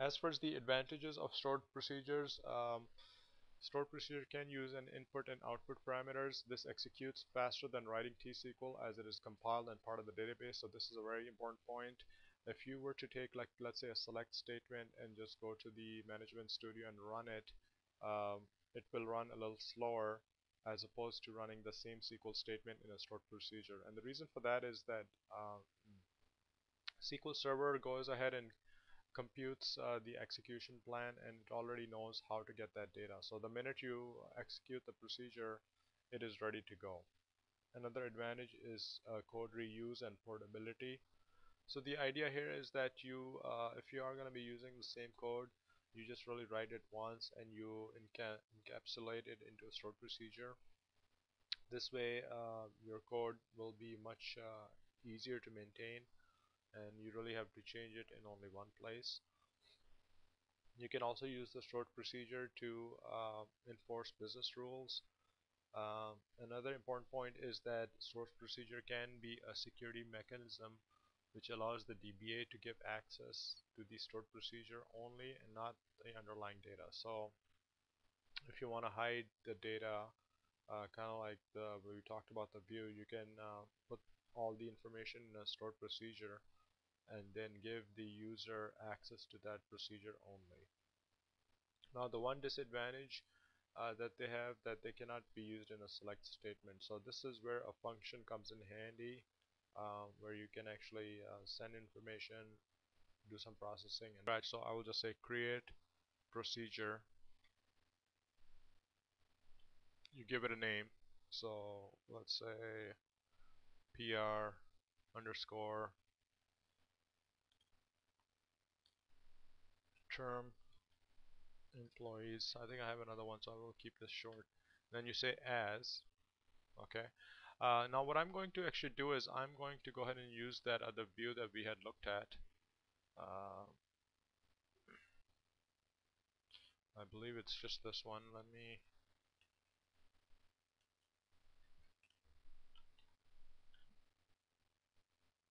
As far as the advantages of stored procedure can use an input and output parameters. This executes faster than writing TSQL as it is compiled and part of the database. So this is a very important point. If you were to take, like, let's say a select statement and just go to the management studio and run it, it will run a little slower as opposed to running the same SQL statement in a stored procedure. And the reason for that is that SQL Server goes ahead and computes the execution plan, and it already knows how to get that data. So the minute you execute the procedure, it is ready to go. Another advantage is code reuse and portability. So the idea here is that you, if you are going to be using the same code, you just really write it once and you encapsulate it into a stored procedure. This way your code will be much easier to maintain, and you really have to change it in only one place. You can also use the stored procedure to enforce business rules. Another important point is that stored procedure can be a security mechanism which allows the DBA to give access to the stored procedure only and not the underlying data. So if you want to hide the data, kind of like we talked about the view, you can put all the information in a stored procedure and then give the user access to that procedure only. Now the one disadvantage that they have, that they cannot be used in a select statement. So this is where a function comes in handy, where you can actually send information, do some processing. And right, so I will just say create procedure. You give it a name. So let's say PR_term employees. I think I have another one, so I will keep this short. Then you say as, okay. Now what I'm going to actually do is I'm going to go ahead and use that other view that we had looked at. I believe it's just this one. Let me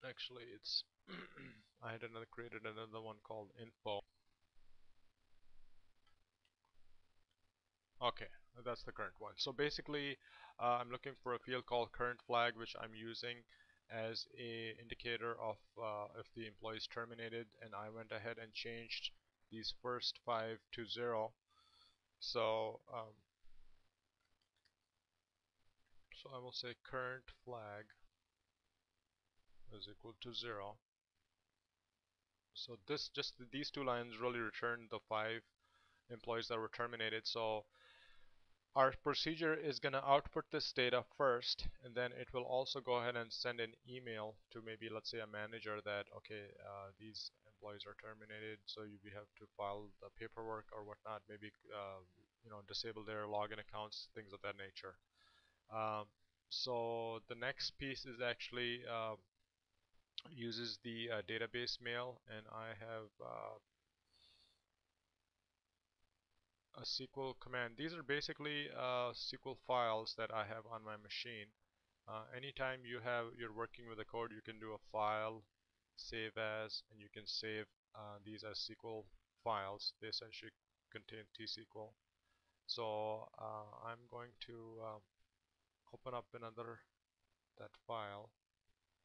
actually, it's I had created another one called info. Okay, that's the current one. So basically I'm looking for a field called current flag, which I'm using as a indicator of if the employee is terminated, and I went ahead and changed these first 5 to 0. So so I will say current flag is equal to 0. So this, just these two lines really return the 5 employees that were terminated. So our procedure is going to output this data first, and then it will also go ahead and send an email to, maybe let's say, a manager that, okay, these employees are terminated, so you have to file the paperwork or whatnot, maybe you know, disable their login accounts, things of that nature. So the next piece is actually uses the database mail, and I have a SQL command. These are basically SQL files that I have on my machine. Anytime you're working with a code, you can do a file, save as, and you can save these as SQL files. They essentially contain TSQL. So I'm going to open up that file,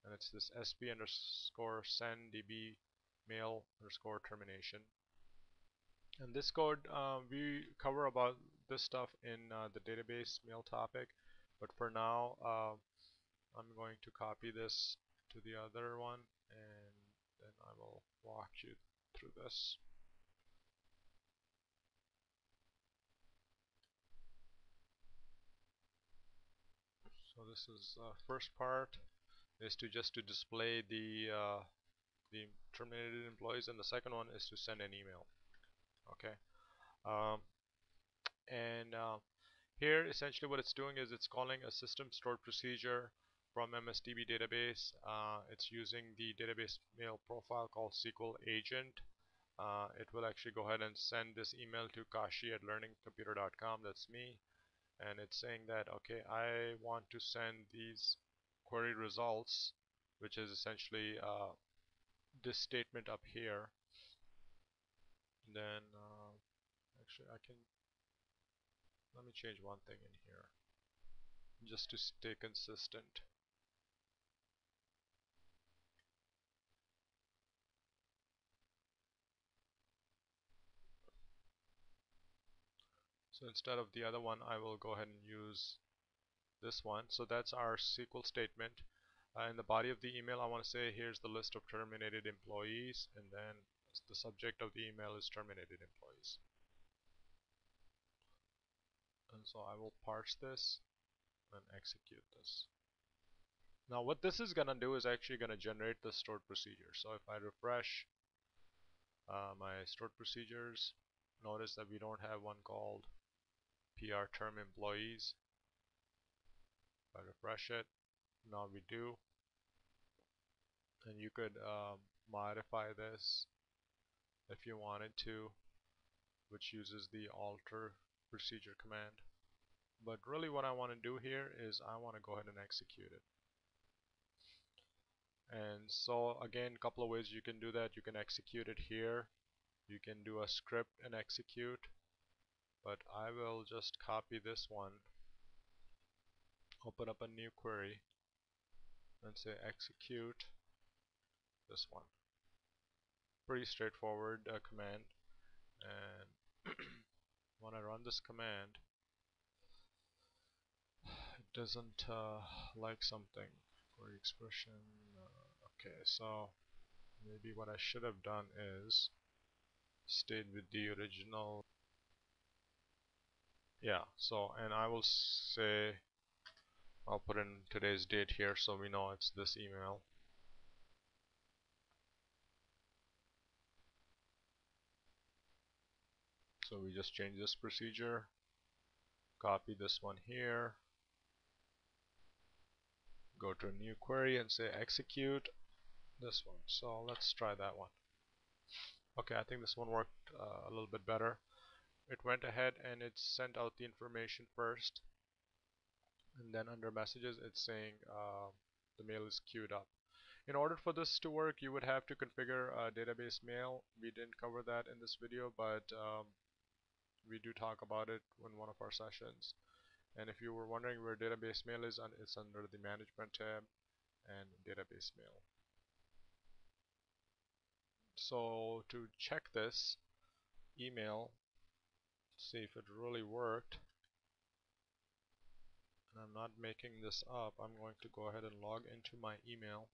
and it's this sp_send_db_mail_termination. And this code, we cover about this stuff in the database mail topic, but for now I'm going to copy this to the other one, and then I will walk you through this. So this is the first part is to just to display the terminated employees, and the second one is to send an email. Okay, here essentially what it's doing is it's calling a system stored procedure from MSDB database. It's using the database mail profile called SQL Agent. It will actually go ahead and send this email to kashi@learningcomputer.com. That's me, and it's saying that, okay, I want to send these query results, which is essentially this statement up here. then actually I can, let me change one thing in here just to stay consistent. So instead of the other one, I will go ahead and use this one. So that's our SQL statement. In the body of the email, I want to say here's the list of terminated employees, and then the subject of the email is terminated employees. And so I will parse this and execute this. Now what this is gonna do is actually gonna generate the stored procedure. So if I refresh my stored procedures, notice that we don't have one called PR term employees. If I refresh it, now we do. And you could modify this if you wanted to, which uses the alter procedure command. But really what I want to do here is I want to go ahead and execute it. And so again, a couple of ways you can do that. You can execute it here, you can do a script and execute, but I will just copy this one, open up a new query and say execute this one. Pretty straightforward command. And when I run this command, it doesn't like something, query expression. Okay, so maybe what I should have done is stayed with the original. Yeah, so, and I will say I'll put in today's date here so we know it's this email. So we just change this procedure, copy this one here, go to a new query and say execute this one. So let's try that one. Okay, I think this one worked a little bit better. It went ahead and it sent out the information first, and then under messages it's saying the mail is queued up. In order for this to work, you would have to configure database mail. We didn't cover that in this video, but we do talk about it in one of our sessions. And if you were wondering where database mail is, it's under the management tab and database mail. So to check this email, see if it really worked, and I'm not making this up, I'm going to go ahead and log into my email.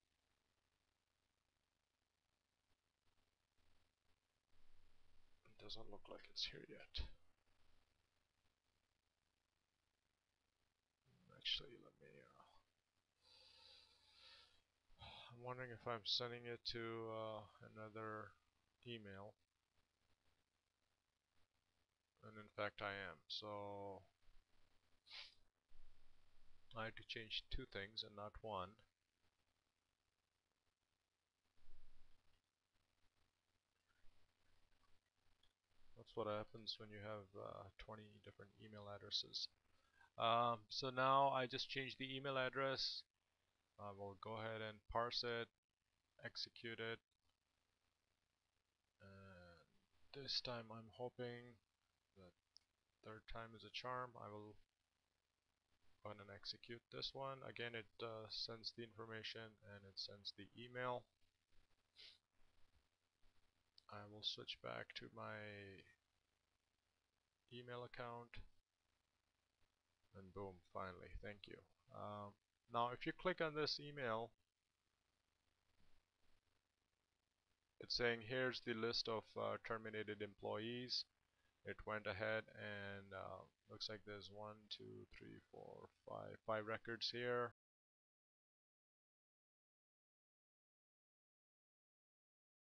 It doesn't look like it's here yet. Actually, let me I'm wondering if I'm sending it to another email, and in fact I am. So I had to change two things and not one. That's what happens when you have 20 different email addresses. So now I just changed the email address. I will go ahead and parse it, execute it, and this time I'm hoping that third time is a charm. I will go ahead and execute this one. Again, it sends the information and it sends the email. I will switch back to my email account, and boom, finally, thank you. Now if you click on this email, it's saying here's the list of terminated employees. It went ahead and looks like there's 5 records here.